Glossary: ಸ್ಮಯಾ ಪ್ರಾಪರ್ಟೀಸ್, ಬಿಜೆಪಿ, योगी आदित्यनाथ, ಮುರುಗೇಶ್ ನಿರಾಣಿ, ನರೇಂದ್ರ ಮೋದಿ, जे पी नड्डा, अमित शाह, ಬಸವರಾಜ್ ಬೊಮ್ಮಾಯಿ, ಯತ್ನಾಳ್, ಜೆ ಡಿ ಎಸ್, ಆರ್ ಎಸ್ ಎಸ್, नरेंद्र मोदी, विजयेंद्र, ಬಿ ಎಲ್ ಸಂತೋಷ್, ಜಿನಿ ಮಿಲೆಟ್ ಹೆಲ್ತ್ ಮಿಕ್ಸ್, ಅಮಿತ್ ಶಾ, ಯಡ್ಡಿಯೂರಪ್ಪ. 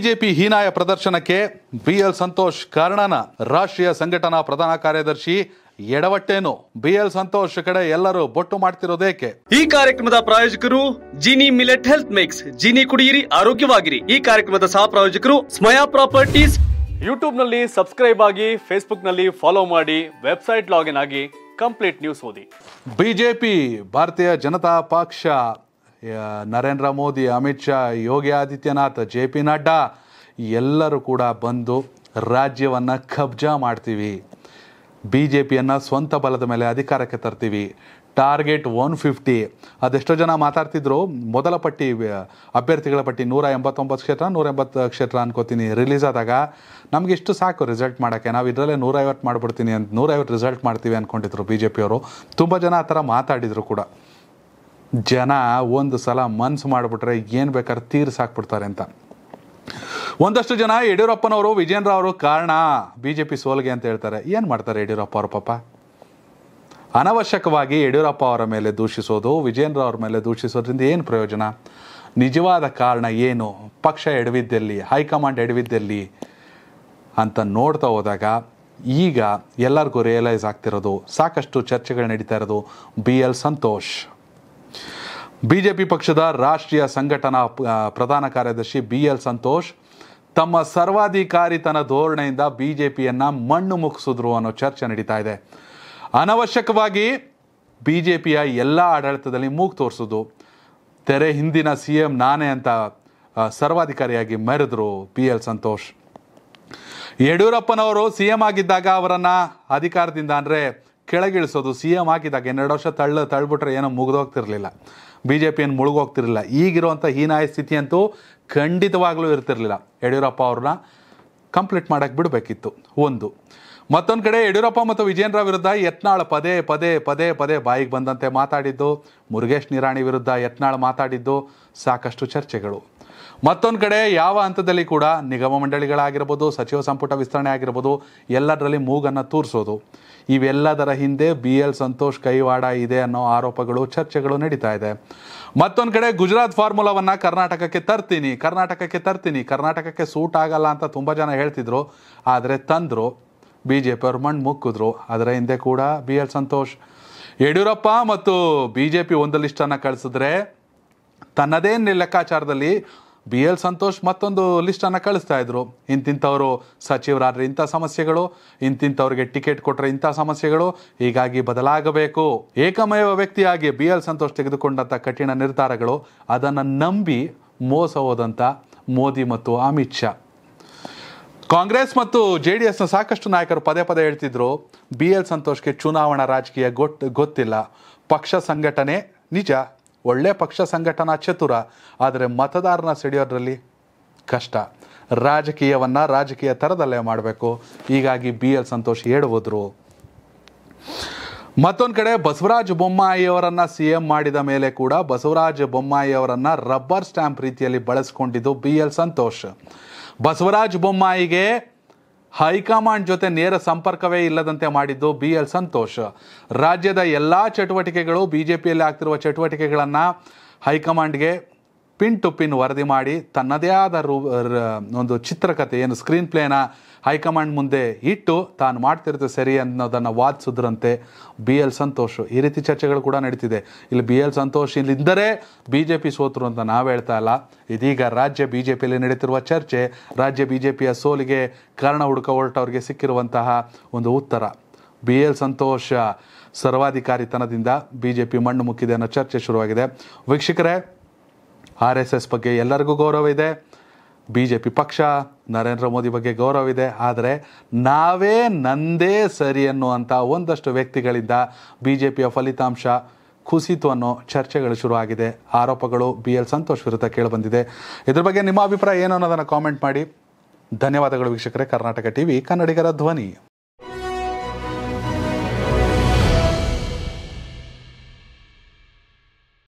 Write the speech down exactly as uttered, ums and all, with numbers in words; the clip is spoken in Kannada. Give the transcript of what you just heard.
ಬಿಜೆಪಿ ಹೀನಾಯ ಪ್ರದರ್ಶನಕ್ಕೆ ಬಿ ಎಲ್ ಸಂತೋಷ್ ಕಾರಣನ ರಾಷ್ಟ್ರೀಯ ಸಂಘಟನಾ ಪ್ರಧಾನ ಕಾರ್ಯದರ್ಶಿ ಎಡವಟ್ಟೇನು ಬಿ ಎಲ್ ಸಂತೋಷ್ ಕಡೆ ಎಲ್ಲರೂ ಬೊಟ್ಟು ಮಾಡ್ತಿರೋದೇಕೆ ಈ ಕಾರ್ಯಕ್ರಮದ ಪ್ರಾಯೋಜಕರು ಜಿನಿ ಮಿಲೆಟ್ ಹೆಲ್ತ್ ಮಿಕ್ಸ್ Jini ಕುಡಿಯಿರಿ ಆರೋಗ್ಯವಾಗಿರಿ ಈ ಕಾರ್ಯಕ್ರಮದ ಸಹ ಪ್ರಾಯೋಜಕರು ಸ್ಮಯಾ ಪ್ರಾಪರ್ಟೀಸ್ ಯೂಟ್ಯೂಬ್ ನಲ್ಲಿ ಸಬ್ಸ್ಕ್ರೈಬ್ ಆಗಿ ಫೇಸ್ಬುಕ್ ನಲ್ಲಿ ಫಾಲೋ ಮಾಡಿ ವೆಬ್ಸೈಟ್ ಲಾಗಿನ್ ಆಗಿ ಕಂಪ್ಲೀಟ್ ನ್ಯೂಸ್ ಓದಿ ಬಿಜೆಪಿ ಭಾರತೀಯ ಜನತಾ ಪಕ್ಷ नरेंद्र मोदी अमित शाह योगी आदित्यनाथ जे पी नड्डा ಎಲ್ಲರೂ ಕೂಡ ಬಂದು ರಾಜ್ಯವನ್ನ ಕಬ್ಜಾ ಮಾಡ್ತೀವಿ ಬಿಜೆಪಿಯನ್ನ ಸ್ವಂತ ಬಲದ ಮೇಲೆ ಅಧಿಕಾರಕ್ಕೆ ತರ್ತೀವಿ ಟಾರ್ಗೆಟ್ ನೂರ ಐವತ್ತು ಅದೆಷ್ಟು ಜನ ಮಾತಾಡ್ತಿದ್ರು ಮೊದಲ ಪಟ್ಟಿ ಅಭ್ಯರ್ಥಿಗಳ ಪಟ್ಟಿ ನೂರ ಎಂಬತ್ತೊಂಬತ್ತು ಕ್ಷೇತ್ರ ನೂರ ಎಂಬತ್ತು ಕ್ಷೇತ್ರ ಅನ್ಕೋತೀನಿ ರಿಲೀಸ್ ಆದಾಗ ನಮಗೆ ಇಷ್ಟು ಸಾಕು ರಿಸಲ್ಟ್ ಮಾಡೋಕ್ಕೆ ನಾವು ಇದರಲ್ಲೇ ನೂರ ಐವತ್ತು ಮಾಡ್ಬಿಡ್ತೀನಿ ಅಂತ ನೂರ ಐವತ್ತು ರಿಸಲ್ಟ್ ಮಾಡ್ತೀವಿ ಅಂದ್ಕೊಂಡಿದ್ರು ಬಿಜೆಪಿಯವರು ತುಂಬ ಜನ ಆ ಥರ ಮಾತಾಡಿದ್ರು ಕೂಡ ಜನ ಒಂದು ಸಲ ಮನ್ಸು ಮಾಡಿಬಿಟ್ರೆ ಏನು ಬೇಕಾದ್ರೆ ತೀರ್ಸಾಕ್ಬಿಡ್ತಾರೆ ಅಂತ ಒಂದಷ್ಟು ಜನ ಯಡ್ಡಿಯೂರಪ್ಪನವರು ವಿಜಯೇಂದ್ರ ಅವರು ಕಾರಣ ಬಿ ಜೆ ಪಿ ಸೋಲಿಗೆ ಅಂತ ಹೇಳ್ತಾರೆ. ಏನು ಮಾಡ್ತಾರೆ ಯಡ್ಡಿಯೂರಪ್ಪ ಅವರು ಪಾಪ? ಅನವಶ್ಯಕವಾಗಿ ಯಡ್ಡಿಯೂರಪ್ಪ ಅವರ ಮೇಲೆ ದೂಷಿಸೋದು ವಿಜಯೇಂದ್ರ ಅವ್ರ ಮೇಲೆ ದೂಷಿಸೋದ್ರಿಂದ ಏನು ಪ್ರಯೋಜನ? ನಿಜವಾದ ಕಾರಣ ಏನು, ಪಕ್ಷ ಎಡವಿದ್ದಲ್ಲಿ ಹೈಕಮಾಂಡ್ ಎಡವಿದ್ದಲ್ಲಿ ಅಂತ ನೋಡ್ತಾ ಹೋದಾಗ ಈಗ ಎಲ್ಲರಿಗೂ ರಿಯಲೈಸ್ ಆಗ್ತಿರೋದು, ಸಾಕಷ್ಟು ಚರ್ಚೆಗಳು ನಡೀತಾ ಇರೋದು ಬಿ ಎಲ್ ಸಂತೋಷ್ ಬಿಜೆಪಿ ಪಕ್ಷದ ರಾಷ್ಟ್ರೀಯ ಸಂಘಟನಾ ಪ್ರಧಾನ ಕಾರ್ಯದರ್ಶಿ ಬಿ ಎಲ್ ಸಂತೋಷ್ ತಮ್ಮ ಸರ್ವಾಧಿಕಾರಿತನ ಧೋರಣೆಯಿಂದ ಬಿಜೆಪಿಯನ್ನು ಮಣ್ಣು ಮುಗಿಸಿದ್ರು ಅನ್ನೋ ಚರ್ಚೆ ನಡೀತಾ ಇದೆ. ಅನವಶ್ಯಕವಾಗಿ ಬಿಜೆಪಿಯ ಎಲ್ಲ ಆಡಳಿತದಲ್ಲಿ ಮೂಗು ತೋರಿಸೋದು, ತೆರೆ ಹಿಂದಿನ ಸಿ ಎಂ ನಾನೇ ಅಂತ ಸರ್ವಾಧಿಕಾರಿಯಾಗಿ ಮೆರೆದ್ರು ಬಿ ಎಲ್ ಸಂತೋಷ್. ಯಡ್ಯೂರಪ್ಪನವರು ಸಿ ಎಂ ಆಗಿದ್ದಾಗ ಅವರನ್ನು ಅಧಿಕಾರದಿಂದ ಅಂದರೆ ಕೆಳಗಿಳಿಸೋದು, ಸಿ ಎಂ ಆಗಿದ್ದಾಗ ಎರಡು ವರ್ಷ ತಳ್ಳು ತಳ್ಬಿಟ್ರೆ ಏನೋ ಮುಗಿದೋಗ್ತಿರಲಿಲ್ಲ, ಬಿ ಜೆ ಪಿಯನ್ನು ಮುಳುಗೋಗ್ತಿರಲಿಲ್ಲ. ಈಗಿರುವಂಥ ಹೀನಾಯ ಸ್ಥಿತಿ ಅಂತೂ ಖಂಡಿತವಾಗ್ಲೂ ಇರ್ತಿರಲಿಲ್ಲ. ಯಡ್ಯೂರಪ್ಪ ಅವ್ರನ್ನ ಕಂಪ್ಲೀಟ್ ಮಾಡೋಕ್ಕೆ ಬಿಡಬೇಕಿತ್ತು ಒಂದು. ಮತ್ತೊಂದು ಕಡೆ ಯಡ್ಯೂರಪ್ಪ ಮತ್ತು ವಿಜಯೇಂದ್ರ ವಿರುದ್ಧ ಯತ್ನಾಳ್ ಪದೇ ಪದೇ ಪದೇ ಪದೇ ಬಾಯಿಗೆ ಬಂದಂತೆ ಮಾತಾಡಿದ್ದು, ಮುರುಗೇಶ್ ನಿರಾಣಿ ವಿರುದ್ಧ ಯತ್ನಾಳ್ ಮಾತಾಡಿದ್ದು, ಸಾಕಷ್ಟು ಚರ್ಚೆಗಳು. ಮತ್ತೊಂದು ಕಡೆ ಯಾವ ಹಂತದಲ್ಲಿ ಕೂಡ ನಿಗಮ ಮಂಡಳಿಗಳಾಗಿರ್ಬೋದು, ಸಚಿವ ಸಂಪುಟ ವಿಸ್ತರಣೆ ಆಗಿರ್ಬೋದು, ಎಲ್ಲದರಲ್ಲಿ ಮೂಗನ್ನು ತೂರಿಸೋದು, ಇವೆಲ್ಲದರ ಹಿಂದೆ ಬಿ ಎಲ್ ಸಂತೋಷ್ ಕೈವಾಡ ಇದೆ ಅನ್ನೋ ಆರೋಪಗಳು ಚರ್ಚೆಗಳು ನಡೀತಾ ಇದೆ. ಮತ್ತೊಂದು ಕಡೆ ಗುಜರಾತ್ ಫಾರ್ಮುಲಾವನ್ನು ಕರ್ನಾಟಕಕ್ಕೆ ತರ್ತೀನಿ ಕರ್ನಾಟಕಕ್ಕೆ ತರ್ತೀನಿ ಕರ್ನಾಟಕಕ್ಕೆ ಸೂಟ್ ಆಗಲ್ಲ ಅಂತ ತುಂಬ ಜನ ಹೇಳ್ತಿದ್ರು, ಆದರೆ ತಂದರು. ಬಿ ಜೆ ಪಿ ಅವರು ಮಣ್ಣು ಮುಕ್ಕಿದ್ರು. ಅದರ ಹಿಂದೆ ಕೂಡ ಬಿ ಎಲ್ ಸಂತೋಷ್. ಯಡ್ಯೂರಪ್ಪ ಮತ್ತು ಬಿ ಜೆ ಪಿ ಒಂದು ಲಿಸ್ಟನ್ನು ಕಳಿಸಿದ್ರೆ ತನ್ನದೇ ಲೆಕ್ಕಾಚಾರದಲ್ಲಿ ಬಿ ಎಲ್ ಸಂತೋಷ್ ಮತ್ತೊಂದು ಲಿಸ್ಟನ್ನು ಕಳಿಸ್ತಾ ಇದ್ರು. ಇಂತಿಂಥವರು ಸಚಿವರಾದರೆ ಇಂಥ ಸಮಸ್ಯೆಗಳು, ಇಂತಿಂಥವ್ರಿಗೆ ಟಿಕೆಟ್ ಕೊಟ್ಟರೆ ಇಂಥ ಸಮಸ್ಯೆಗಳು, ಹೀಗಾಗಿ ಬದಲಾಗಬೇಕು. ಏಕಮೇವ ವ್ಯಕ್ತಿಯಾಗಿ ಬಿ ಎಲ್ ಸಂತೋಷ್ ತೆಗೆದುಕೊಂಡಂಥ ಕಠಿಣ ನಿರ್ಧಾರಗಳು, ಅದನ್ನು ನಂಬಿ ಮೋಸ ಹೋದಂಥ ಮೋದಿ ಮತ್ತು ಅಮಿತ್ ಶಾ. ಕಾಂಗ್ರೆಸ್ ಮತ್ತು ಜೆ ಡಿ ಎಸ್ನ ಸಾಕಷ್ಟು ನಾಯಕರು ಪದೇ ಪದೇ ಹೇಳ್ತಿದ್ರು ಬಿ ಎಲ್ ಸಂತೋಷ್ಗೆ ಚುನಾವಣಾ ರಾಜಕೀಯ ಗೊತ್ತು ಗೊತ್ತಿಲ್ಲ ಪಕ್ಷ ಸಂಘಟನೆ ನಿಜ, ಒಳ್ಳೆ ಪಕ್ಷ ಸಂಘಟನಾ ಚತುರ, ಆದರೆ ಮತದಾರನ ಸೆಳೆಯೋದ್ರಲ್ಲಿ ಕಷ್ಟ, ರಾಜಕೀಯವನ್ನು ರಾಜಕೀಯ ಥರದಲ್ಲೇ ಮಾಡಬೇಕು, ಹೀಗಾಗಿ ಬಿ ಎಲ್ ಸಂತೋಷ್ ಹೇಳುವುದ್ರು. ಮತ್ತೊಂದು ಕಡೆ ಬಸವರಾಜ್ ಬೊಮ್ಮಾಯಿ ಅವರನ್ನು ಸಿ ಎಂ ಮಾಡಿದ ಮೇಲೆ ಕೂಡ ಬಸವರಾಜ್ ಬೊಮ್ಮಾಯಿ ಅವರನ್ನು ರಬ್ಬರ್ ಸ್ಟ್ಯಾಂಪ್ ರೀತಿಯಲ್ಲಿ ಬಳಸ್ಕೊಂಡಿದ್ದು ಬಿ ಎಲ್ ಸಂತೋಷ್. ಬಸವರಾಜ್ ಬೊಮ್ಮಾಯಿಗೆ ಹೈಕಮಾಂಡ್ ಜೊತೆ ನೇರ ಸಂಪರ್ಕವೇ ಇಲ್ಲದಂತೆ ಮಾಡಿದ್ದು ಬಿ ಎಲ್ ಸಂತೋಷ್. ರಾಜ್ಯದ ಎಲ್ಲ ಚಟುವಟಿಕೆಗಳು, ಬಿ ಜೆ ಪಿಯಲ್ಲಿ ಆಗ್ತಿರುವ ಚಟುವಟಿಕೆಗಳನ್ನು ಹೈಕಮಾಂಡ್ಗೆ ಪಿನ್ ಟು ಪಿನ್ ವರದಿ ಮಾಡಿ ತನ್ನದೇ ಆದ ರೂ ಒಂದು ಚಿತ್ರಕಥೆ ಏನು ಸ್ಕ್ರೀನ್ ಪ್ಲೇನ ಹೈಕಮಾಂಡ್ ಮುಂದೆ ಇಟ್ಟು ತಾನು ಮಾಡ್ತಿರುತ್ತೆ ಸರಿ ಅನ್ನೋದನ್ನು ವಾದಿಸಿದ್ರಂತೆ ಬಿ ಎಲ್ ಸಂತೋಷ್. ಈ ರೀತಿ ಚರ್ಚೆಗಳು ಕೂಡ ನಡೀತಿದೆ. ಇಲ್ಲಿ ಬಿ ಎಲ್ ಸಂತೋಷ್ ಇಲ್ಲಿದ್ದರೆ ಬಿ ಜೆ ಪಿ ಸೋತರು ಅಂತ ನಾವು ಹೇಳ್ತಾ ಇಲ್ಲ. ಇದೀಗ ರಾಜ್ಯ ಬಿ ಜೆ ಪಿಯಲ್ಲಿ ನಡೀತಿರುವ ಚರ್ಚೆ, ರಾಜ್ಯ ಬಿ ಜೆ ಪಿಯ ಸೋಲಿಗೆ ಕಾರಣ ಹುಡುಕ ಹೊರಟವ್ರಿಗೆ ಸಿಕ್ಕಿರುವಂತಹ ಒಂದು ಉತ್ತರ. ಬಿ ಎಲ್ ಸಂತೋಷ್ ಸರ್ವಾಧಿಕಾರಿತನದಿಂದ ಬಿ ಜೆ ಪಿ ಮಣ್ಣು ಮುಕ್ಕಿದೆ ಅನ್ನೋ ಚರ್ಚೆ ಶುರುವಾಗಿದೆ. ವೀಕ್ಷಕರೇ, ಆರ್ ಎಸ್ ಎಸ್ ಬಗ್ಗೆ ಎಲ್ಲರಿಗೂ ಗೌರವ ಇದೆ, ಬಿ ಜೆ ಪಿ ಪಕ್ಷ ನರೇಂದ್ರ ಮೋದಿ ಬಗ್ಗೆ ಗೌರವ ಇದೆ, ಆದರೆ ನಾವೇ ನಂದೇ ಸರಿ ಅನ್ನುವಂಥ ಒಂದಷ್ಟು ವ್ಯಕ್ತಿಗಳಿಂದ ಬಿ ಜೆ ಪಿಯ ಫಲಿತಾಂಶ ಕುಸಿತು ಅನ್ನೋ ಚರ್ಚೆಗಳು ಶುರುವಾಗಿದೆ. ಆರೋಪಗಳು ಬಿ ಎಲ್ ಸಂತೋಷ್ ವಿರುದ್ಧ ಕೇಳಿಬಂದಿದೆ. ಇದ್ರ ಬಗ್ಗೆ ನಿಮ್ಮ ಅಭಿಪ್ರಾಯ ಏನು ಅನ್ನೋದನ್ನು ಕಾಮೆಂಟ್ ಮಾಡಿ. ಧನ್ಯವಾದಗಳು ವೀಕ್ಷಕರೇ. ಕರ್ನಾಟಕ ಟಿವಿ ಕನ್ನಡಿಗರ ಧ್ವನಿ.